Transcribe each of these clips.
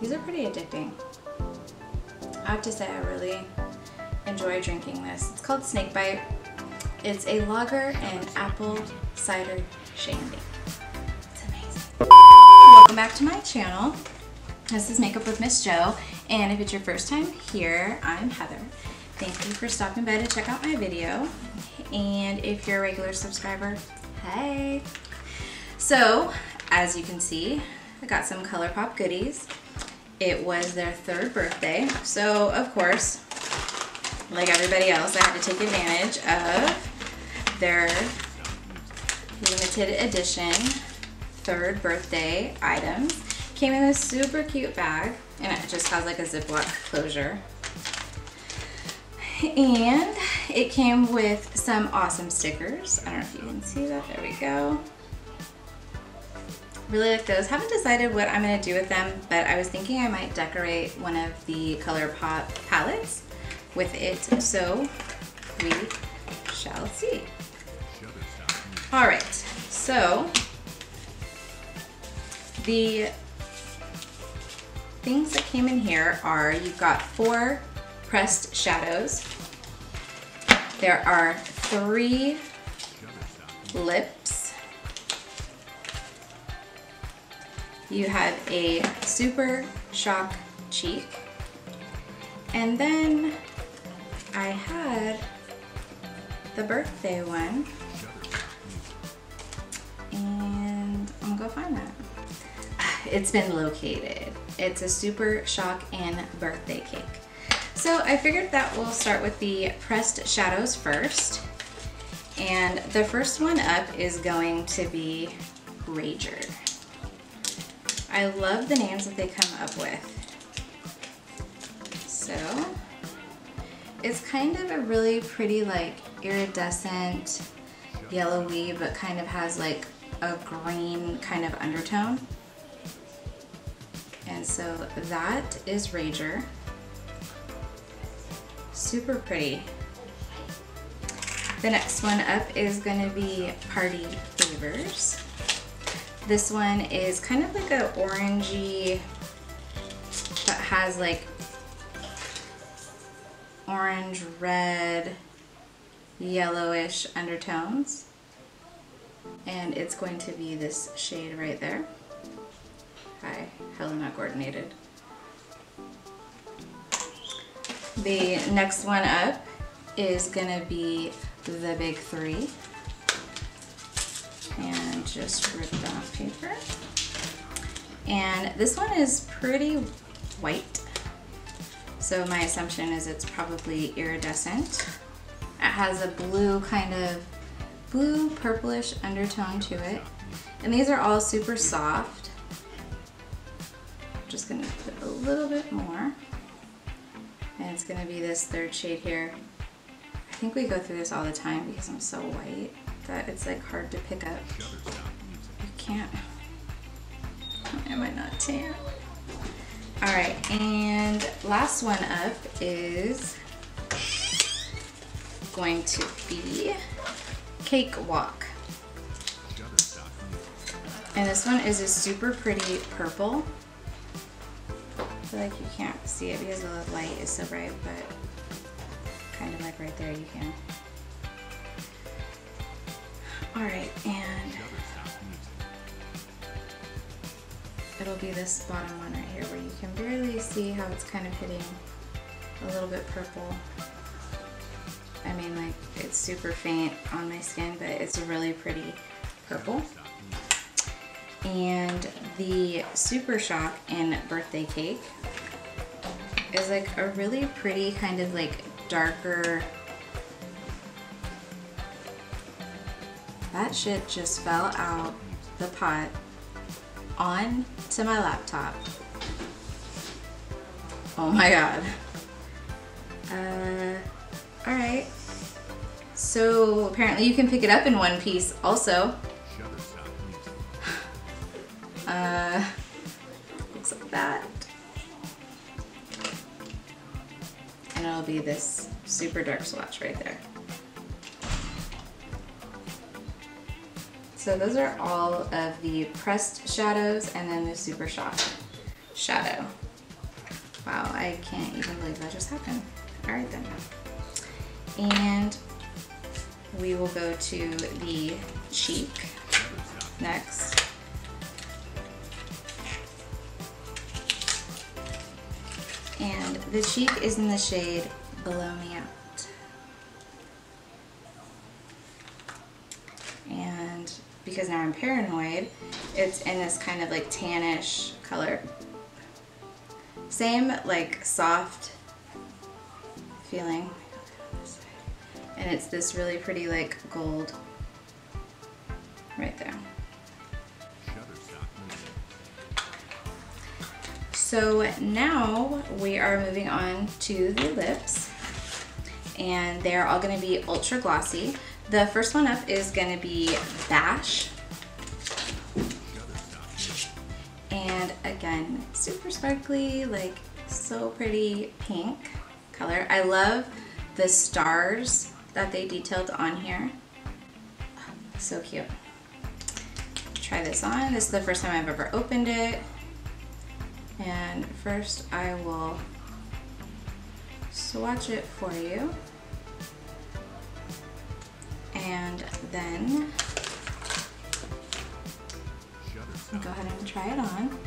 These are pretty addicting. I have to say I really enjoy drinking this. It's called Snake Bite. It's a lager and apple cider shandy. It's amazing. Welcome back to my channel. This is Makeup with Ms. Jo, and if it's your first time here, I'm Heather. Thank you for stopping by to check out my video, and if you're a regular subscriber, hey! So, as you can see, I got some ColourPop goodies. It was their third birthday, so of course, like everybody else, I had to take advantage of their limited edition third birthday items. Came in this super cute bag, and it just has like a Ziploc closure. And it came with some awesome stickers. I don't know if you can see that, there we go. Really like those. Haven't decided what I'm gonna do with them, but I was thinking I might decorate one of the ColourPop palettes with it, so we shall see. All right, so the things that came in here are, you've got 4 pressed shadows, there are 3 lips, you have a super shock cheek, and then I had the birthday one, and I'm gonna go find that. It's been located. It's a super shock and birthday cake. So I figured that we'll start with the pressed shadows first. And the first one up is going to be Rager. I love the names that they come up with. So it's kind of a really pretty like iridescent yellowy, but kind of has like a green kind of undertone. And so that is Rager. Super pretty. The next one up is going to be Party Favors. This one is kind of like an orangey, but has like orange, red, yellowish undertones. And it's going to be this shade right there. Hi, hella not coordinated. The next one up is gonna be the Big Three. And just rip off paper. And this one is pretty white. So my assumption is it's probably iridescent. It has a blue kind of blue purplish undertone to it. And these are all super soft. Just gonna put a little bit more, and it's gonna be this third shade here. I think we go through this all the time because I'm so white that it's like hard to pick up. You can't. I might not tan. All right, and last one up is going to be Cakewalk, and this one is a super pretty purple. I feel like you can't see it because the light is so bright, but kind of like right there you can. Alright, and it'll be this bottom one right here where you can barely see how it's kind of hitting a little bit purple. I mean, like, it's super faint on my skin, but it's a really pretty purple. And the Super Shock and Birthday Cake is like a really pretty kind of like darker. That shit just fell out the pot on to my laptop. Oh my god. Alright. So apparently you can pick it up in one piece also. Looks like that, and it'll be this super dark swatch right there. So those are all of the pressed shadows and then the super shock shadow. Wow, I can't even believe that just happened. All right then. And we will go to the cheek next. And the cheek is in the shade Blow Me Out. And because now I'm paranoid, it's in this kind of like tannish color. Same like soft feeling. And it's this really pretty like gold right there. So now we are moving on to the lips, and they're all gonna be ultra glossy. The first one up is gonna be Bash. And again, super sparkly, like so pretty pink color. I love the stars that they detailed on here. So cute. Try this on. This is the first time I've ever opened it. And first I will swatch it for you. And then go ahead and try it on.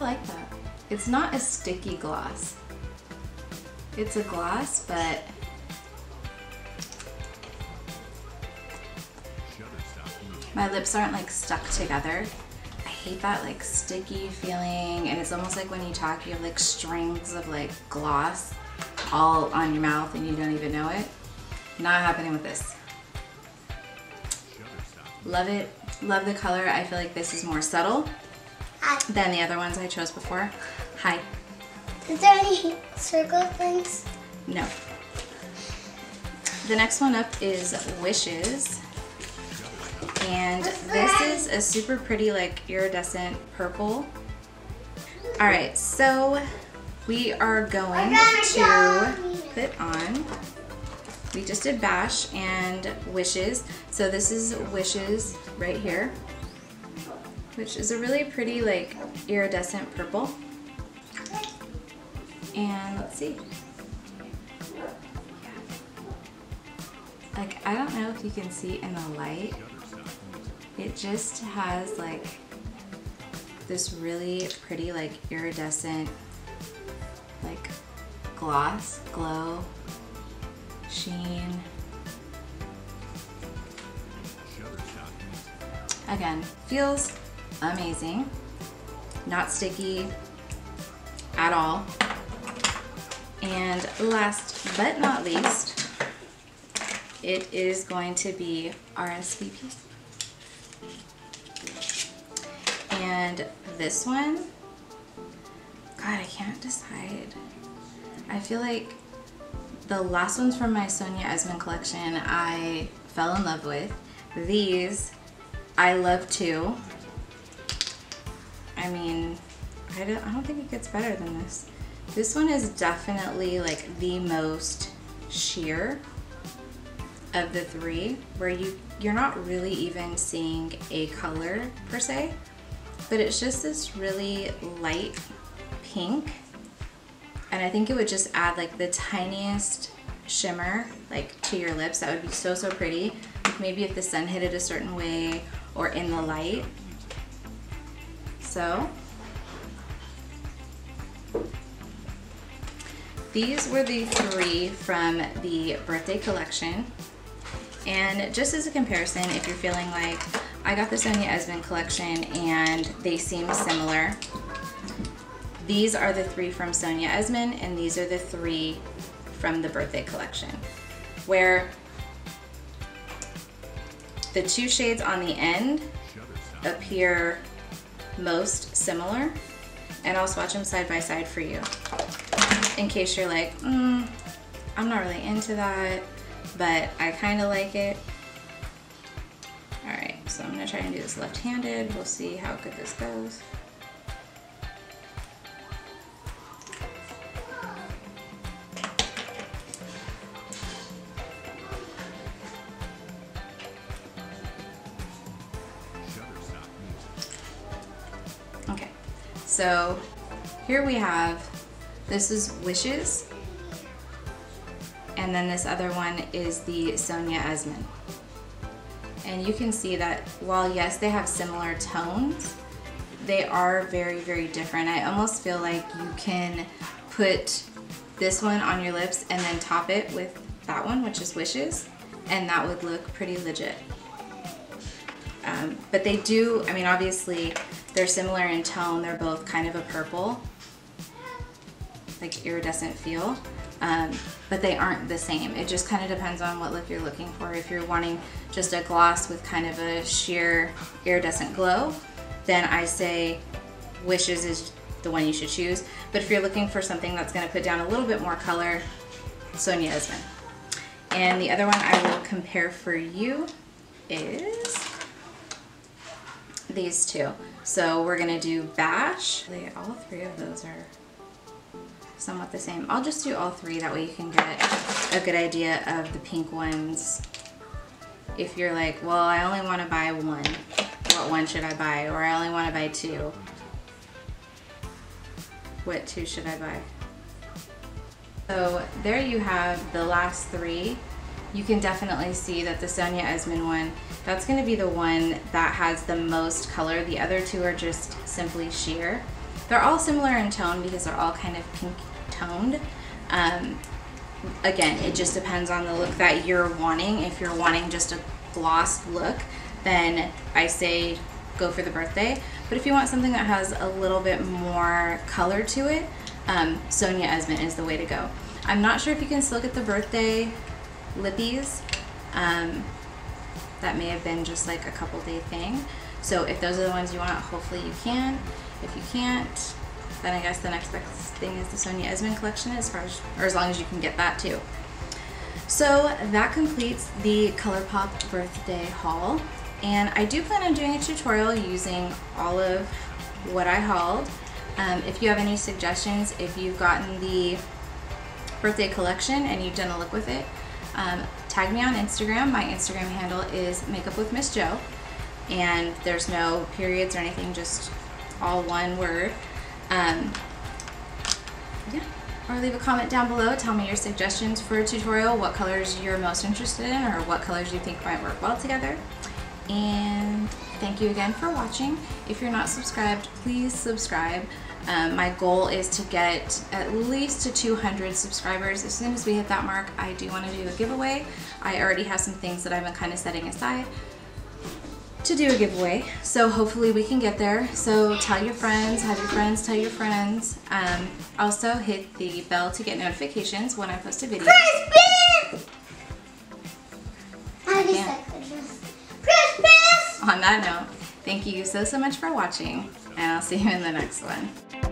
I like that. It's not a sticky gloss. It's a gloss, but my lips aren't like stuck together. I hate that like sticky feeling, and it's almost like when you talk, you have like strings of like gloss all on your mouth and you don't even know it. Not happening with this. Love it. Love the color. I feel like this is more subtle than the other ones I chose before. Hi. Is there any circle things? No. The next one up is Wishes. And this is a super pretty like iridescent purple. All right, so we are going to put on, we just did Bash and Wishes. So this is Wishes right here, which is a really pretty like iridescent purple. And let's see. Like, I don't know if you can see in the light, it just has like this really pretty like iridescent like gloss, glow, sheen. Again, feels amazing. Not sticky at all. And last but not least, it is going to be RSVP. And this one, God, I can't decide. I feel like the last ones from my Sonia Esmond collection I fell in love with. These I love too. I mean, I don't think it gets better than this. This one is definitely like the most sheer of the three, where you're not really even seeing a color per se. But it's just this really light pink, and I think it would just add like the tiniest shimmer like to your lips. That would be so, so pretty. Maybe if the sun hit it a certain way or in the light. So these were the three from the birthday collection. And just as a comparison, if you're feeling like, I got the Sonia Esmond collection and they seem similar. These are the three from Sonia Esmond, and these are the three from the birthday collection, where the two shades on the end appear most similar, and I'll swatch them side by side for you in case you're like, I'm not really into that, but I kind of like it. So I'm gonna try and do this left-handed. We'll see how good this goes. Okay, So here we have, this is Wishes, and then this other one is the Sonia Esmond. And you can see that while yes, they have similar tones, they are very, very different. I almost feel like you can put this one on your lips and then top it with that one, which is Wishes, and that would look pretty legit. But they do, I mean, obviously they're similar in tone. They're both kind of a purple, like iridescent feel, but they aren't the same. It just kind of depends on what look you're looking for. If you're wanting just a gloss with kind of a sheer iridescent glow, then I say Wishes is the one you should choose. But if you're looking for something that's going to put down a little bit more color, Sonia Esmond. And the other one I will compare for you is these two. So we're going to do Bash. All three of those are somewhat the same. I'll just do all three, that way you can get a good idea of the pink ones. If you're like, well, I only want to buy one, what one should I buy? Or I only want to buy two, what two should I buy? So there you have the last three. You can definitely see that the Sonia Esmond one, that's going to be the one that has the most color. The other two are just simply sheer. They're all similar in tone because they're all kind of pink toned. Again, it just depends on the look that you're wanting. If you're wanting just a gloss look, then I say go for the birthday. But if you want something that has a little bit more color to it, Sonia Esmond is the way to go. I'm not sure if you can still get the birthday lippies. That may have been just like a couple day thing. So if those are the ones you want, hopefully you can. If you can't, then I guess the next best thing is the Sonia Esmond collection, as far as, or as long as you can get that too. So that completes the ColourPop birthday haul. And I do plan on doing a tutorial using all of what I hauled. If you have any suggestions, if you've gotten the birthday collection and you've done a look with it, tag me on Instagram. My Instagram handle is makeupwithmsjo, and there's no periods or anything, just all one word. Yeah. Or leave a comment down below. Tell me your suggestions for a tutorial, what colors you're most interested in, or what colors you think might work well together. And thank you again for watching. If you're not subscribed, please subscribe. My goal is to get at least to 200 subscribers. As soon as we hit that mark, I do want to do a giveaway. I already have some things that I've been kind of setting aside to do a giveaway, so hopefully we can get there. So tell your friends, have your friends tell your friends. Also hit the bell to get notifications when I post a video. Christmas! Christmas! On that note, thank you so much for watching, and I'll see you in the next one.